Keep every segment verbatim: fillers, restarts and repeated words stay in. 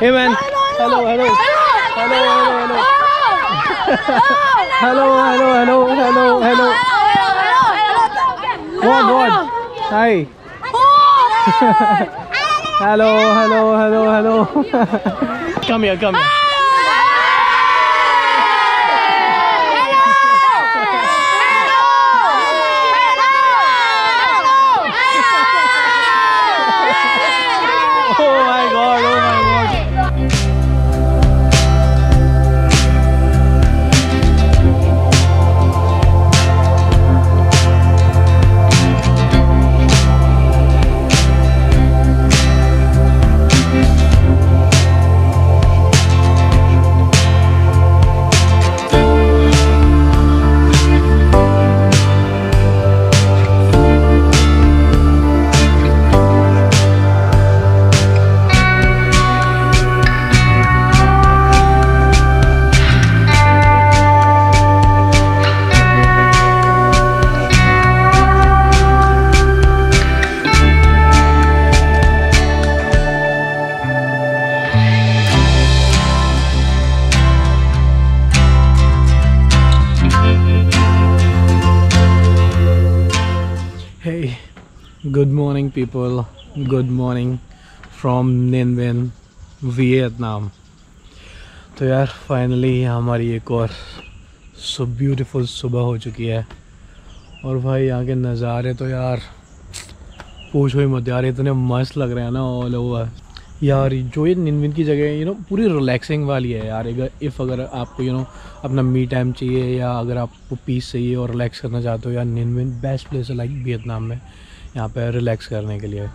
Hey man, hello, hello, hello, hello, hello, hello, hello, hello, hello, hello. Go on, go on. Hi. Hello, hello, hello, hello. Come here, come here. Good morning people, good morning from Ninh Binh, Vietnam. तो यार finally हमारी एक और so beautiful सुबह हो चुकी है और भाई यहाँ के नज़ारे तो यार पूछो ही मत यार, इतने मस्त लग रहे हैं ना ऑल ओवर यार। जो ये Ninh Binh की जगह है यू नो पूरी रिलैक्सिंग वाली है यार। अगर इफ़ अगर आपको यू नो अपना मी टाइम चाहिए या अगर आपको पीस चाहिए और रिलैक्स करना चाहते हो यार, Ninh Binh बेस्ट प्लेस है लाइक वियतनाम में यहाँ पे रिलैक्स करने के लिए।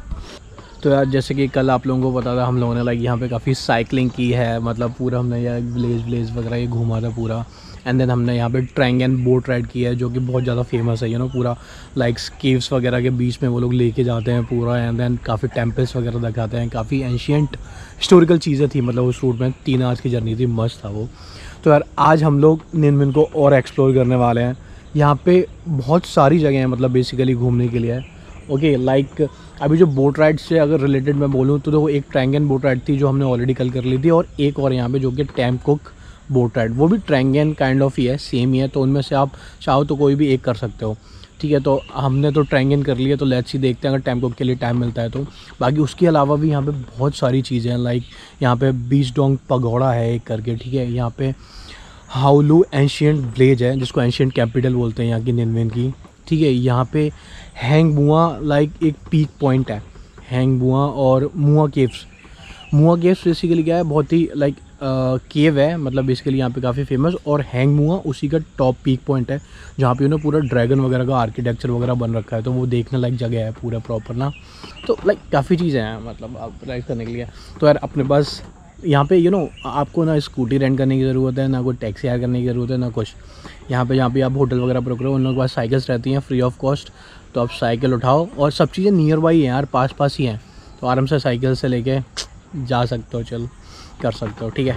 तो यार जैसे कि कल आप लोगों को पता था, हम लोगों ने लाइक यहाँ पे काफ़ी साइकिलिंग की है, मतलब पूरा हमने यार विलेज विलेज वगैरह ये घूमा था पूरा। एंड देन हमने यहाँ पे ट्रैंग एंड बोट राइड की है जो कि बहुत ज़्यादा फेमस है यू नो, पूरा लाइक केव्स वगैरह के बीच में वो लोग लेके जाते हैं पूरा। एंड देन काफ़ी टेम्पल्स वगैरह दिखाते हैं, काफ़ी एंशियंट हिस्टोरिकल चीज़ें थी, मतलब उस रूट में तीन आवर्स की जर्नी थी, मस्त था वो। तो यार आज हम लोग Ninh Binh को और एक्सप्लोर करने वाले हैं। यहाँ पे बहुत सारी जगह हैं मतलब बेसिकली घूमने के लिए। ओके लाइक अभी जो बोट राइड से अगर रिलेटेड मैं बोलूँ तो तो एक ट्रैंगन बोट राइड थी जो हमने ऑलरेडी कल कर ली थी, और एक और यहाँ पे जो कि Tam Coc बोट राइड, वो भी ट्रैंगन काइंड ऑफ ही है, सेम ही है। तो उनमें से आप चाहो तो कोई भी एक कर सकते हो, ठीक है। तो हमने तो ट्रैंगन कर लिया, तो लेट्स ही देखते हैं अगर Tam Coc के लिए टाइम मिलता है तो। बाकी उसके अलावा भी यहाँ पर बहुत सारी चीज़ें हैं, लाइक यहाँ पर बीच डोंग पगोड़ा है एक करके, ठीक है। यहाँ पर हाउ लू एंशियंट विलेज है जिसको एंशियंट कैपिटल बोलते हैं यहाँ की Ninh Binh की, ठीक है। यहाँ पे हैंग मुआ लाइक एक पीक पॉइंट है, हैंग मुआ और मुआ केव्स। मुआ केव्स बेसिकली क्या है, बहुत ही लाइक केव है, मतलब बेसिकली यहाँ पे काफ़ी फेमस, और हैंग मुआ उसी का टॉप पीक पॉइंट है जहाँ पे उन्होंने पूरा ड्रैगन वगैरह का आर्किटेक्चर वगैरह बन रखा है, तो वो देखने लायक जगह है पूरा प्रॉपर ना। तो लाइक काफ़ी चीज़ें हैं मतलब आप राइड करने के लिए। तो यार अपने पास यहाँ पे यू नो आपको ना स्कूटी रेंट करने की ज़रूरत है, ना कोई टैक्सी हायर करने की ज़रूरत है, ना कुछ। यहाँ पे यहाँ पे आप होटल वगैरह पर रुक रहे हो, उन लोगों के पास साइकिल्स रहती हैं फ्री ऑफ कॉस्ट, तो आप साइकिल उठाओ। और सब चीज़ें नियर बाई हैं यार, पास पास ही हैं, तो आराम से साइकिल से लेके जा सकते हो, चल कर सकते हो, ठीक है।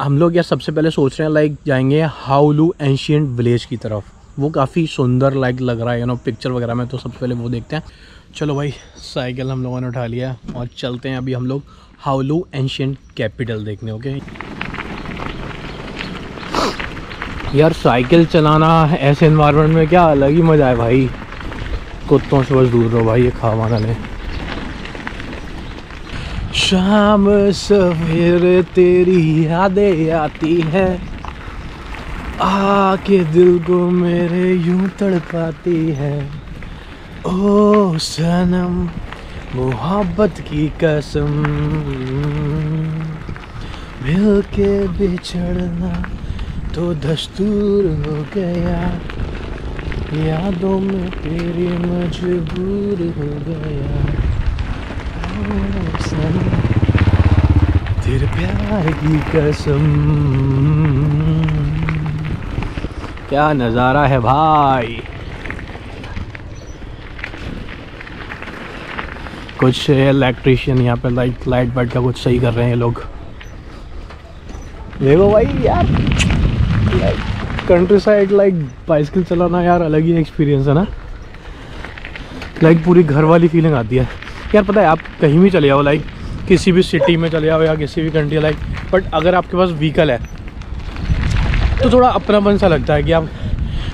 हम लोग यार सबसे पहले सोच रहे हैं लाइक जाएंगे हाउ लू एंशियंट विलेज की तरफ, वो काफ़ी सुंदर लाइक लग रहा है यू नो पिक्चर वगैरह में, तो सबसे पहले वो देखते हैं। चलो भाई साइकिल हम लोगों ने उठा लिया और चलते हैं अभी हम लोग हाउ लू एंशियंट कैपिटल देखने। ओके यार साइकिल चलाना ऐसे एनवायरनमेंट में क्या अलग ही मज़ा है भाई। कुत्तों से बस दूर रहो भाई, ये खा वाना ले। शाम सवेरे तेरी यादें आती है, आके दिल को मेरे यूं तड़पाती है। ओ सनम मोहब्बत की कसम, मिल के बिछड़ना तो दस्तूर हो गया, यादों में तेरी मजबूर हो गया। तेरे प्यार की कसम। क्या नज़ारा है भाई, कुछ इलेक्ट्रिशियन यहाँ पे लाइट लाइट बट का कुछ सही कर रहे हैं लोग। देखो भाई यार कंट्री साइड लाइक बाइसिकल चलाना यार अलग ही एक्सपीरियंस है ना, लाइक पूरी घर वाली फीलिंग आती है यार। पता है आप कहीं भी चले जाओ, लाइक किसी भी सिटी में चले जाओ या किसी भी कंट्री लाइक, बट अगर आपके पास व्हीकल है तो थोड़ा अपनापन सा लगता है कि आप,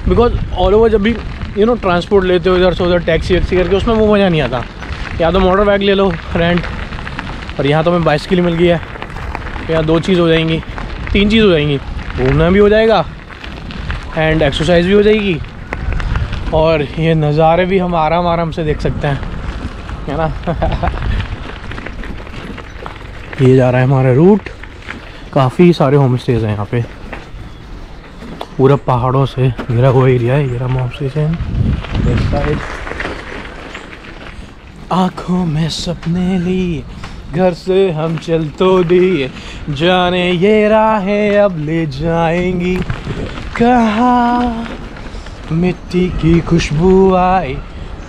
बिकॉज ऑल ओवर जब भी यू नो ट्रांसपोर्ट लेते हो इधर से उधर टैक्सी वैक्सी करके, उसमें वो मज़ा नहीं आता। या तो मोटर बाइक ले लो रेंट, और यहाँ तो हमें बाइसिकल मिल गई है, यहाँ दो चीज़ हो जाएंगी, तीन चीज़ हो जाएंगी, घूमना भी हो जाएगा एंड एक्सरसाइज भी हो जाएगी, और ये नज़ारे भी हम आराम आराम से देख सकते हैं, है ना। ये जा रहा है हमारा रूट, काफ़ी सारे होम स्टेज हैं यहाँ पे, पूरा पहाड़ों से घिरा हुआ एरिया है। ये रहा होम स्टेज है। आँखों में सपने ली, घर से हम चल तो दिए, जाने ये राहें अब ले जाएंगी कहाँ। मिट्टी की खुशबू आई,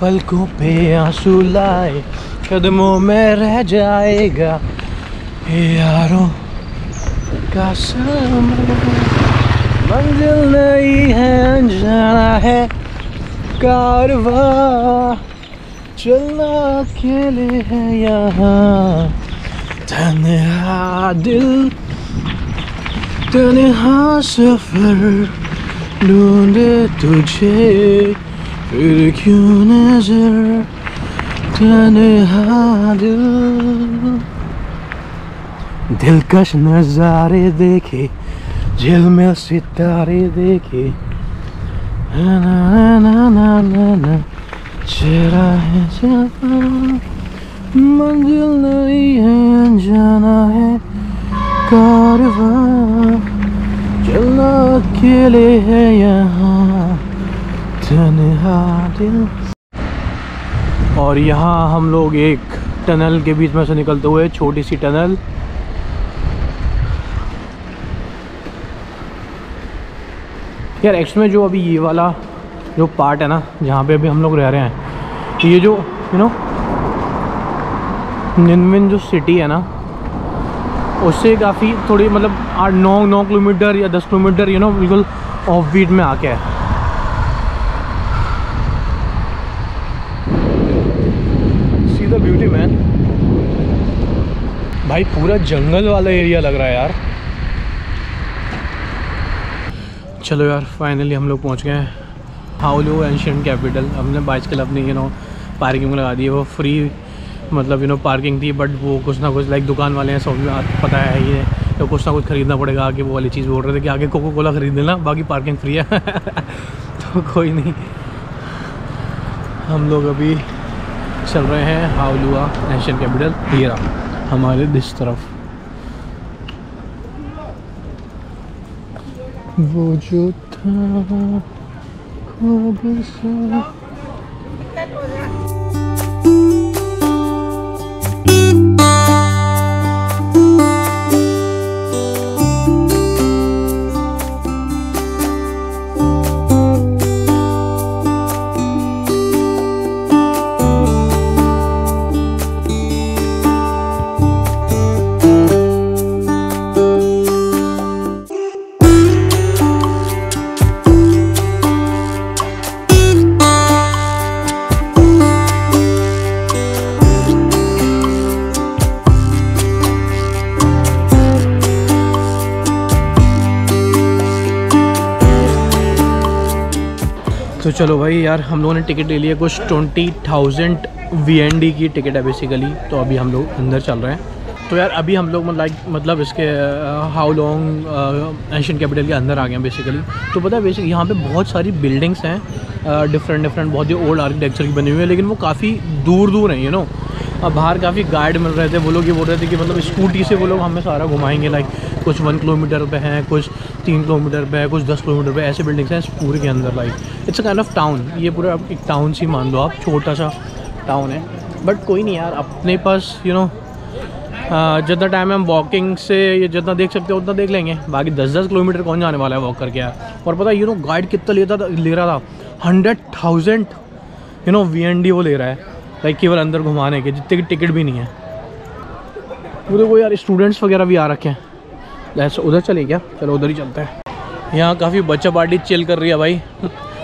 पलकों पे आंसू लाए, कदमों में रह जाएगा यारों का समा, मंजिल नहीं है अनजाना है कारवां, चलना अकेले है यहाँ तन्हा दिल, तन्हा सफर ढूंढे तुझे फिर क्यों नजर, तन्हा दिल। दिलकश नज़ारे देखे, झिलमिल सितारे देखे, ना ना ना ना ना ना चेहरा है जाना, मंजिल नहीं है अनजाना है कारवां, चलना अकेले है यहाँ तन्हा दिल। और यहाँ हम लोग एक टनल के बीच में से निकलते हुए, छोटी सी टनल, यार एक्चुअली में जो अभी ये वाला जो पार्ट है ना, जहाँ पे अभी हम लोग रह रहे हैं, ये जो यू नो निन बिन जो सिटी है ना, उससे काफ़ी थोड़ी मतलब आठ नौ नौ किलोमीटर या दस किलोमीटर यू नो बिल्कुल ऑफ बीट में आके है। सी द ब्यूटी मैन, भाई पूरा जंगल वाला एरिया लग रहा है यार। चलो यार फाइनली हम लोग पहुंच गए हैं हाउलू एंशियंट कैपिटल। हमने बाइसिकल अपनी यू नो पार्किंग में लगा दी है, वो फ्री मतलब यू नो पार्किंग थी, बट वो कुछ ना कुछ लाइक दुकान वाले हैं सब पता है ये, तो कुछ ना कुछ खरीदना पड़ेगा आगे, वो वाली चीज़ बोल रहे थे कि आगे कोको कोला खरीद लेना, बाकी पार्किंग फ्री है। तो कोई नहीं, हम लोग अभी चल रहे हैं हाउलुआ नेशनल कैपिटल, ये रहा हमारे दिस तरफ। वो जो था तो चलो भाई यार हम लोगों ने टिकट ले लिया, कुछ twenty thousand V N D की टिकट है बेसिकली। तो अभी हम लोग अंदर चल रहे हैं। तो यार अभी हम लोग लाइक मतलब इसके हाउ लॉन्ग एंशियंट कैपिटल के अंदर आ गए हैं बेसिकली। तो पता है बेसिक यहाँ पे बहुत सारी बिल्डिंग्स हैं डिफरेंट डिफरेंट, बहुत ही ओल्ड आर्किटेक्चर की बनी हुई है, लेकिन वो काफ़ी दूर दूर हैं यू नो। अब बाहर काफ़ी गाइड मिल रहे थे, वो लोग ये बोल रहे थे कि मतलब स्कूटी से वो लोग हमें सारा घुमाएंगे, लाइक कुछ वन किलोमीटर पे हैं, कुछ तीन किलोमीटर पे है, कुछ दस किलोमीटर पे, ऐसे बिल्डिंग्स हैं इस पूरे के अंदर। Like it's a kind of town, ये पूरा आप एक टाउन सी मान लो, आप छोटा सा टाउन है। बट कोई नहीं यार, अपने पास यू नो जितना टाइम हम वॉकिंग से ये जितना देख सकते हैं उतना देख लेंगे, बाकी दस दस किलोमीटर कौन जाने वाला है वॉक करके यार। और पता है यू नो गाइड कितना लेता था, ले रहा था hundred thousand you know V N D वो ले रहा है लाइक केवल अंदर घुमाने के, जितने की टिकट भी नहीं है। उधर वो यार स्टूडेंट्स वगैरह भी आ रखे हैं, जैसे उधर चले क्या, चलो उधर ही चलते हैं। यहाँ काफ़ी बच्चा पार्टी चिल कर रही है भाई।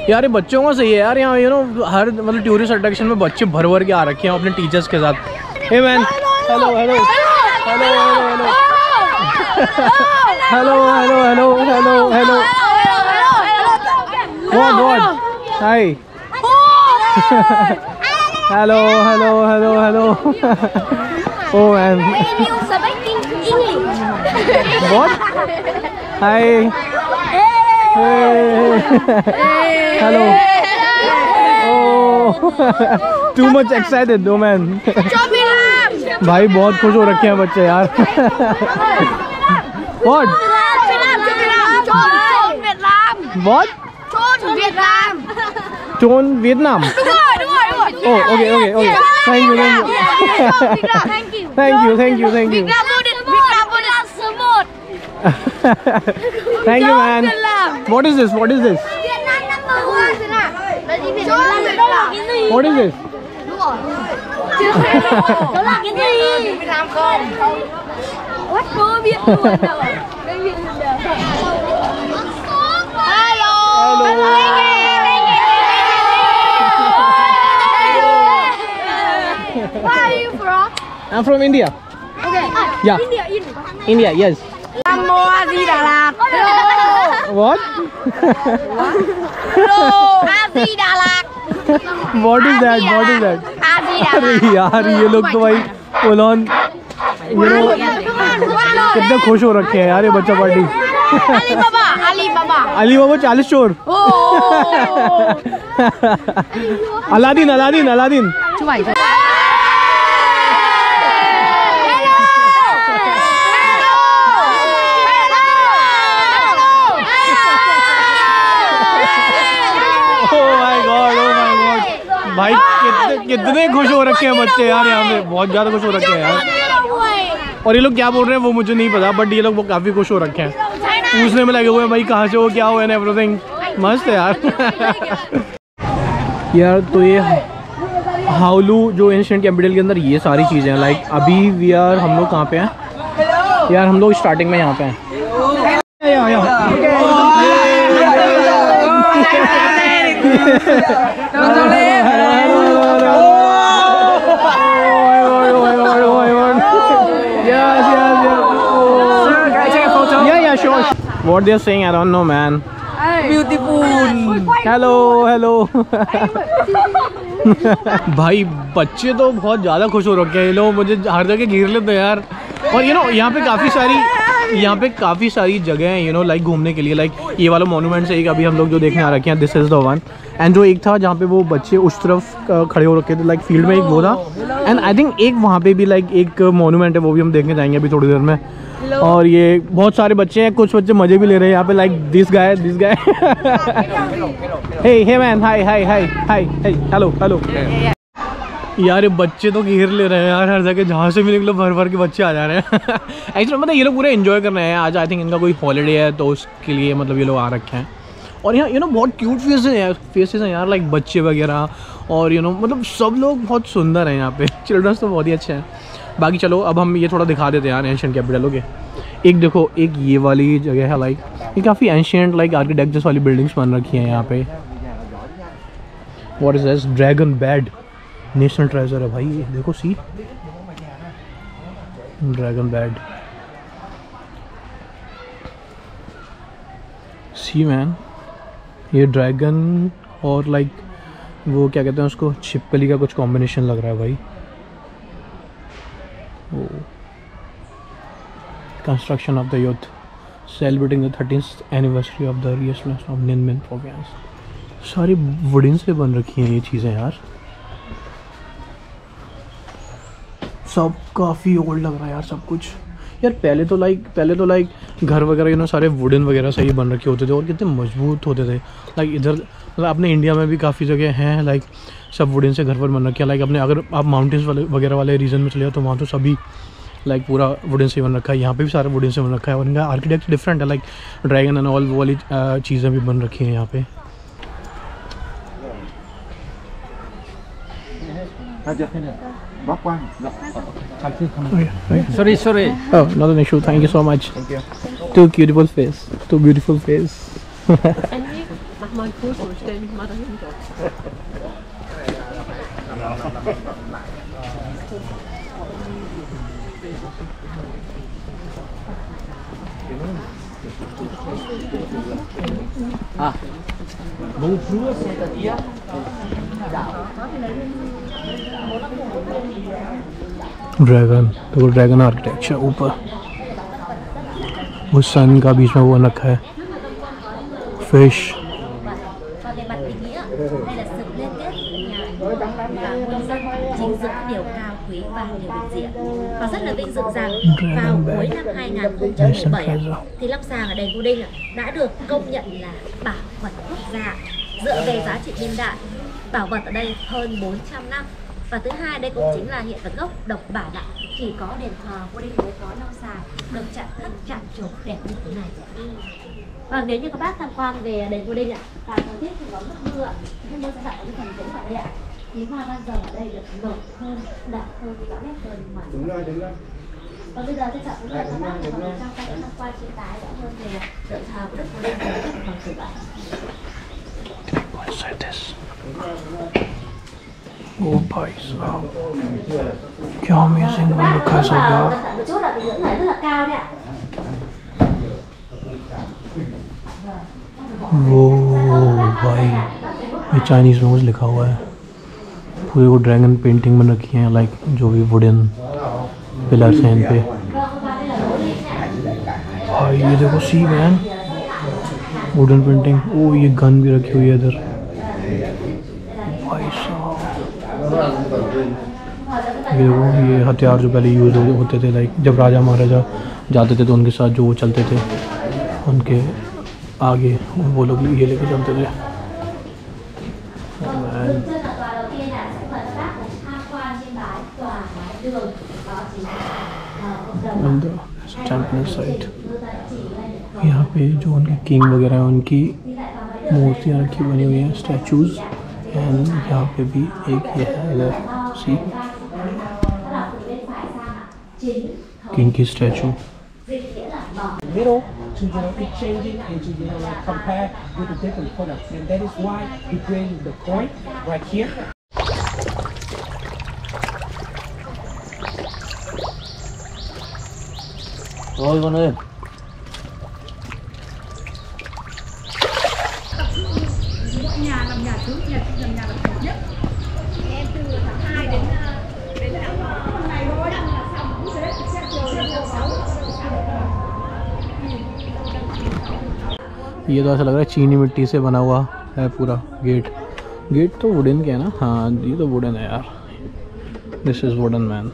यार ये बच्चों का सही है यार, यहाँ यू नो हर मतलब टूरिस्ट अट्रैक्शन में बच्चे भर भर के आ रखे हैं अपने टीचर्स के साथ। Hey man, hello hello hello hello hello hello hello hello hello one one hi hello hello hello hello oh um what hi hello oh too much excited दो मैन भाई बहुत खुश हो रखे हैं बच्चे यार व्हाट व्हाट चोन Vietnam okay okay okay thank you thank you thank you thank you thank you thank you man what is this what is this what is this Đó là cái gì? Việt Nam không? What no biết luôn đâu. Đây Việt Nam. Hello. Hello. Where are you from? I'm from India. Okay. Yeah. India, India. India, yes. Nam Mô A Di Đà Lạt. What? Hello. A Di Đà Lạt. What is that? What is that? अरे यार ये लोग तो भाई ओलॉन कितना खुश हो रखे हैं यार ये बच्चा party Ali Baba Ali Baba Ali Baba चालीस चोर अलादीन अलादीन अलादीन भाई कितने खुश हो रखे हैं बच्चे यार यहाँ पे बहुत ज़्यादा खुश हो रखे हैं यार और ये लोग क्या बोल रहे हैं वो मुझे नहीं पता बट ये लोग वो काफ़ी खुश हो रखे हैं पूछने में लगे हुए हैं भाई कहाँ से हो क्या हो एंड एवरीथिंग मस्त है यार यार तो ये हाउलू जो एंशिएंट कैपिटल के अंदर ये सारी चीज़ें हैं लाइक अभी वी आर हम लोग कहाँ पे हैं यार हम लोग स्टार्टिंग में यहाँ पे हैं What they're saying, I don't know, man. Beautiful. Hello, hello. भाई बच्चे तो बहुत ज़्यादा खुश हो रखे हैं ये लोग मुझे हर जगह घेर लेते हैं यार और यू नो यहाँ पे काफ़ी सारी यहाँ पे काफ़ी सारी जगह हैं यू नो लाइक घूमने के लिए लाइक ये वाला मोनूमेंट से एक अभी हम लोग जो देखने आ रखे हैं this is the one and जो एक था जहाँ पे वो बच्चे उस तरफ खड़े हो रखे थे लाइक फील्ड में एक वो था एंड आई थिंक एक वहाँ पे भी लाइक एक मोनूमेंट है वो भी हम देखने जाएंगे अभी थोड़ी देर में और ये बहुत सारे बच्चे हैं कुछ बच्चे मजे भी ले रहे हैं यहाँ पे like this guy this guy hey hey man hi hi hi hi hello hello यार ये बच्चे तो घेर ले रहे हैं यार हर जगह जहाँ से भी निकलो भर भर के बच्चे आ जा रहे हैं एक्चुअली मतलब ये लोग पूरा एंजॉय कर रहे हैं आज आई थिंक इनका कोई हॉलीडे है तो उसके लिए मतलब ये लोग आ रखे हैं और यहाँ यू नो बहुत क्यूट फेसेस हैं फेसेस हैं यार लाइक बच्चे वगैरह और यू नो मतलब सब लोग बहुत सुंदर हैं यहाँ पे चिल्ड्रंस तो बहुत ही अच्छे हैं बाकी चलो अब हम ये थोड़ा दिखा देते हैं यार एंशिएंट कैपिटल ओके एक देखो एक ये वाली जगह है लाइक ये काफ़ी एंशिएंट लाइक आर्किटेक्चर्स वाली बिल्डिंग्स बन रखी हैं यहाँ पे what is this dragon bed national treasure है भाई देखो see dragon bed see man ये ड्रैगन और लाइक वो क्या कहते हैं उसको छिपकली का कुछ कॉम्बिनेशन लग रहा है भाई construction of the youth celebrating the thirtieth anniversary of the restoration of Ninh Binh programs सारी वुडन से बन रखी हैं ये चीज़ें यार सब काफ़ी ओल्ड लग रहा है यार सब कुछ यार पहले तो लाइक पहले तो लाइक घर वगैरह यू नो सारे वुडन वगैरह से ही बन रखे होते थे और कितने मजबूत होते थे लाइक इधर मतलब अपने इंडिया में भी काफ़ी जगह हैं लाइक सब वुडन से घर पर बन रखे हैं लाइक अपने अगर आप माउंटेन्स वाले वगैरह वाले रीजन में चले जाओ तो वहाँ तो सभी लाइक पूरा वुडन से बन रखा है यहाँ पे भी सारा वुडन से बन रखा है और इनका आर्किटेक्चर डिफरेंट है लाइक ड्रैगन एंड ऑल वो वाली चीज़ें भी बन रखी हैं यहाँ पे sorry sorry oh not an issue thank you so much two beautiful face two beautiful face Ah, bonjour, c'est-à-dire dragon, तो ड्रैगन आर्किटेक्चर ऊपर वो सन का बीच में वो रखा है fish. Và rất là vinh dự rằng vào cuối năm hai nghìn không trăm mười bảy thì Long Sàng ở đền Bù Đinh đã được công nhận là bảo vật quốc gia dựa về giá trị niên đại. Bảo vật ở đây hơn bốn trăm năm. Và thứ hai, đây cũng chính là hiện vật gốc độc bản ạ. Chỉ có đền thờ Bù Đinh mới có Long Sàng được chạm khắc chạm trổ đẹp như thế này. Và nếu như các bác tham quan về đền Bù Đinh ạ, và thời tiết thì có nước mưa, nên mưa sẽ tạo những thành tựu tại đây ạ. Thế mà bao giờ ở đây được nổi hơn, đạt hơn, rõ nét hơn mà. Đúng rồi, đúng rồi. Và bây giờ tôi chọn với các bác để vào trong các tham quan triển tái rõ hơn về đền thờ của Đức Vua Đinh và các hoàng tử ạ. What's like this? Oh boy, wow. You're amazing when you guys are there. Các bác một chút là cái ngưỡng này rất là cao đấy ạ. Wow, boy. Cái Chinese nose लिखा हुआ है. पूरे वो dragon painting में रखी हैं, like जो भी वुडन पिलर्स हैं इन पे। और ये देखो सी मैन वुडन पेंटिंग। ओ ये गन भी रखी हुई है इधर। ये वो ये हथियार जो पहले यूज होते थे, लाइक जब राजा महाराजा जाते थे तो उनके साथ जो वो चलते थे, उनके आगे वो लोग ये लेके चलते थे। साइड यहाँ पे जो उनके किंग वगैरह हैं उनकी मूर्तियाँ रखी बनी हुई हैं, स्टैचूज। एंड यहाँ पे भी एक ये है सी किंग की statue. Middle to you know keep changing and to you know like, compare with the different products, and that is why we bring the coin right here. Rồi con ơi. Mỗi nhà làm nhà thứ nhà làm nhà đặc biệt nhất. Em từ tháng hai đến đến tháng hôm nay thôi là xong cũng thế, sẽ chờ tháng sáu. ये तो ऐसा लग रहा है चीनी मिट्टी से बना हुआ है पूरा गेट। गेट तो वुडन के है ना? हाँ ये तो वुडन है यार। This is wooden man.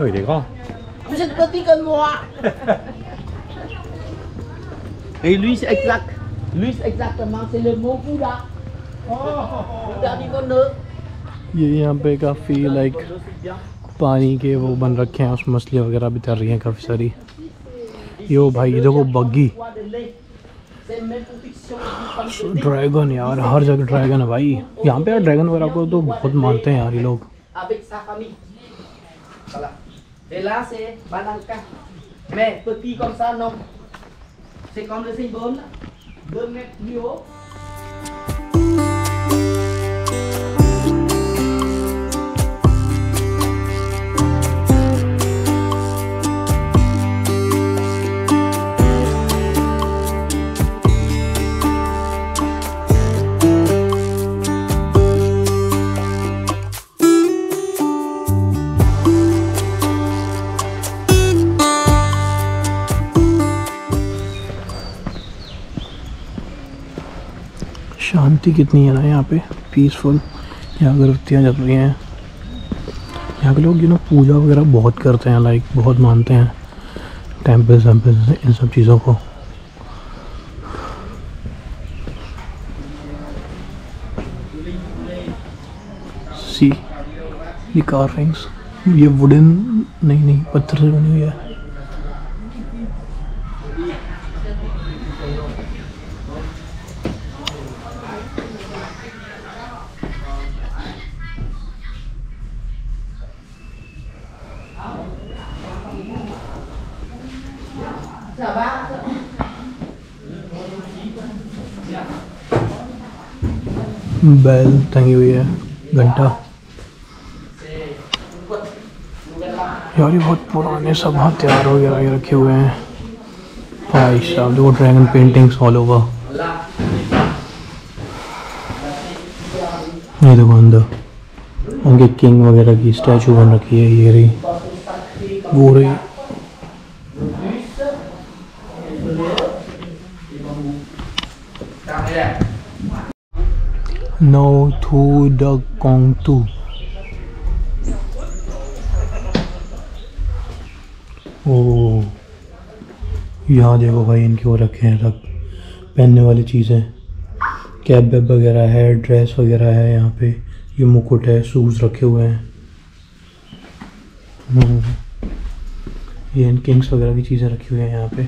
Ôi để con. Petit comme moi. Et lui c'est exact. Lui c'est exactement c'est le mot Bouddha. ये यहाँ पे काफ़ी लाइक पानी के वो बन रखे हैं, उसमें मछलियाँ वगैरह भी तैर रही हैं काफ़ी सारी। यो भाई ये देखो बग्गी ड्रैगन यार, हर जगह ड्रैगन है भाई यहाँ पे। यार ड्रैगन वगैरह को तो बहुत मानते हैं यार ये लोग। De là c'est Bananka. Mais petit comme ça non. C'est comme le symbole deux mètres plus haut. शांति कितनी है ना यहाँ पे, पीसफुल। यहाँ अगरबत्तियाँ जल रही हैं। यहाँ के लोग यू नो पूजा वगैरह बहुत करते हैं, लाइक बहुत मानते हैं टेम्पल्स वेम्पल्स इन सब चीज़ों को। सी ये कार्विंग्स, ये वुडन नहीं नहीं पत्थर से बनी हुई है। Giờ ba giờ. Bell टंगी हुई है घंटा। यार ये बहुत पुराने सब हथियार वगैरह रखे हुए हैं भाई साहब। देखो ड्रैगन पेंटिंग्स ऑल ओवर। ये देखो अंदर उनके किंग वगैरह की स्टैचू बन रखी है। ये रही वो रही। No to the Kong tu. ओ यहाँ देखो भाई इनके वो रखे हैं सब पहनने वाली चीज़ें। कैप वैप वगैरह है, ड्रेस वगैरह है यहाँ पे। ये मुकुट है, शूज़ रखे हुए हैं। ये इन किंग्स वगैरह की चीज़ें रखी हुई हैं यहाँ पे।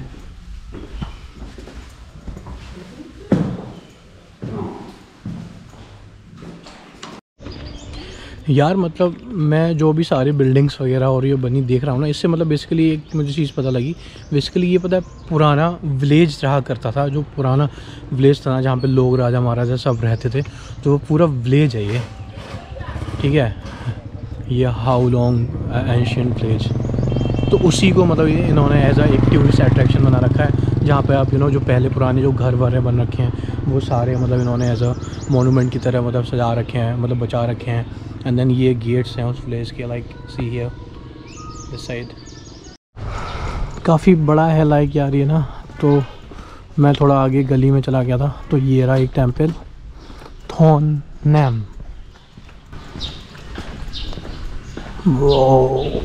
यार मतलब मैं जो भी सारी बिल्डिंग्स वगैरह और ये बनी देख रहा हूँ ना, इससे मतलब बेसिकली एक मुझे चीज़ पता लगी। बेसिकली ये पता है पुराना विलेज रहा करता था, जो पुराना विलेज था ना जहाँ पे लोग राजा महाराजा सब रहते थे, तो वो पूरा विलेज है ये। ठीक है, ये हाउ लॉन्ग एंशियंट विलेज। तो उसी को मतलब ये इन्होंने एज आ एक टूरिस्ट अट्रैक्शन बना रखा है, जहाँ पर आप यू नो जो पहले पुराने जो घर वर बन रखे हैं वो सारे मतलब इन्होंने एज अ मोनूमेंट की तरह मतलब सजा रखे हैं, मतलब बचा रखे हैं। एंड देन ये गेट्स हैं उस प्लेस के, like see here this side. काफ़ी बड़ा है लाइक यार ये ना। तो मैं थोड़ा आगे गली में चला गया था, तो ये रहा एक टेम्पल थोन नैम। वो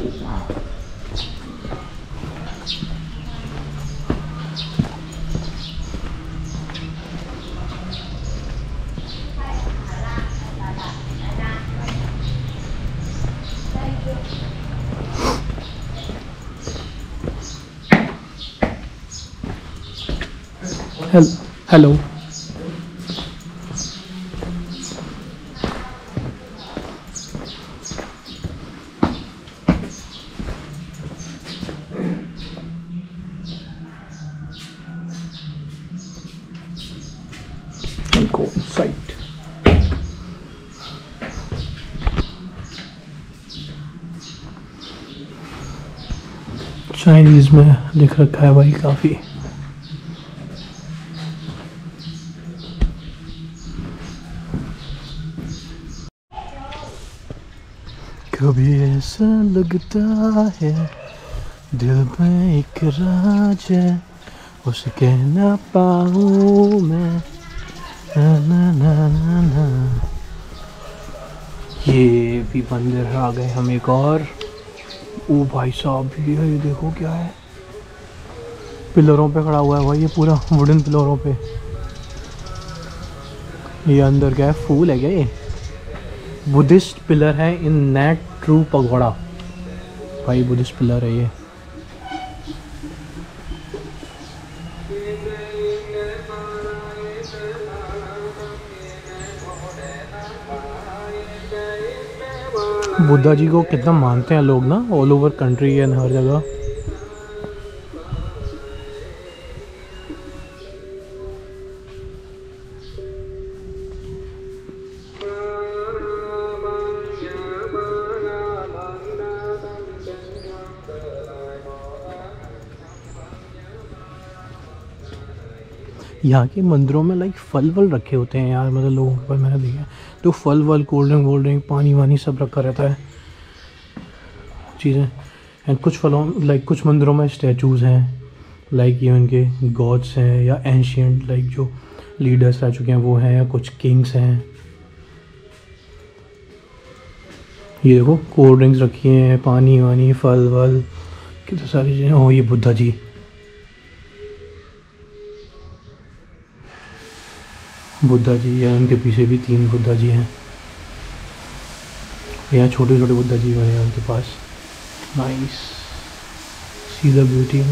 हेलो go site चाइनीज में लिख रखा है भाई काफी। कभी ऐसा लगता है दिल में एक राज है, उसे कह ना पाऊँ मैं ना ना ना ना ना। ये भी बंदर आ गए हम एक और। ओ भाई साहब ये है, ये देखो क्या है, पिलरों पे खड़ा हुआ है भाई ये, पूरा वुडन पिलरों पे। ये अंदर क्या है, फूल है क्या ये? बुद्धिस्ट पिलर है इन नेट ट्रू पगोड़ा। भाई बुद्धिस्ट पिलर है ये। बुद्धा जी को कितना मानते हैं लोग ना, ऑल ओवर कंट्री एंड हर जगह। यहाँ के मंदिरों में लाइक फल वल रखे होते हैं यार, मतलब लोगों के पास मैंने देखा है तो फल वल, कोल्ड ड्रिंक वोल्ड ड्रिंक, पानी वानी सब रखा रहता है चीज़ें। एंड कुछ फलों लाइक कुछ मंदिरों में स्टैचूज़ हैं, लाइक ये उनके गॉड्स हैं या एंशियंट लाइक जो लीडर्स रह चुके हैं वो हैं, या कुछ किंग्स हैं। ये देखो कोल्ड ड्रिंक्स रखी हैं, पानी वानी, फल वल, कितनी सारी चीज़ें। ओ ये बुद्धा जी। बुद्धा जी या उनके पीछे भी तीन बुद्धा जी हैं। यहाँ छोटे छोटे बुद्धा जी बने हैं उनके पास। Nice, see the beauty.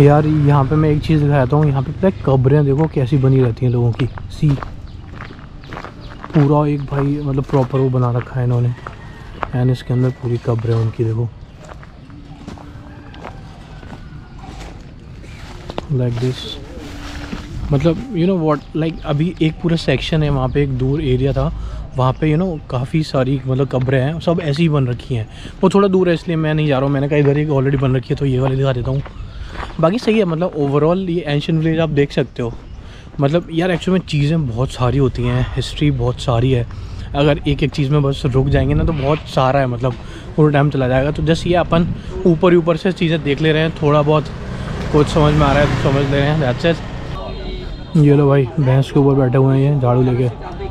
यार यहाँ पे मैं एक चीज़ दिखाता हूँ, यहाँ पे पता है कब्रें देखो कैसी बनी रहती हैं लोगों की। सी पूरा एक भाई मतलब प्रॉपर वो बना रखा है इन्होंने एंड इसके अंदर पूरी कब्रें उनकी देखो लाइक like दिस मतलब यू नो व्हाट लाइक अभी एक पूरा सेक्शन है वहाँ पे, एक दूर एरिया था वहाँ पे यू नो काफ़ी सारी मतलब कब्रें हैं, सब ऐसी ही बन रखी हैं। वो थोड़ा दूर है इसलिए मैं नहीं जा रहा हूँ, मैंने कहा इधर एक ऑलरेडी बन रखी है तो ये वाली दिखा देता हूँ। बाकी सही है मतलब ओवरऑल ये एंशिएंट विलेज आप देख सकते हो। मतलब यार एक्चुअली में चीज़ें बहुत सारी होती हैं, हिस्ट्री बहुत सारी है, अगर एक एक चीज़ में बस रुक जाएंगे ना तो बहुत सारा है मतलब पूरा टाइम चला जाएगा। तो जस्ट ये अपन ऊपर ही ऊपर से चीज़ें देख ले रहे हैं, थोड़ा बहुत कुछ समझ में आ रहा है तो समझ ले रहे हैं दैट्स इट। ये लो भाई भैंस के ऊपर बैठे हुए हैं ये झाड़ू लेके।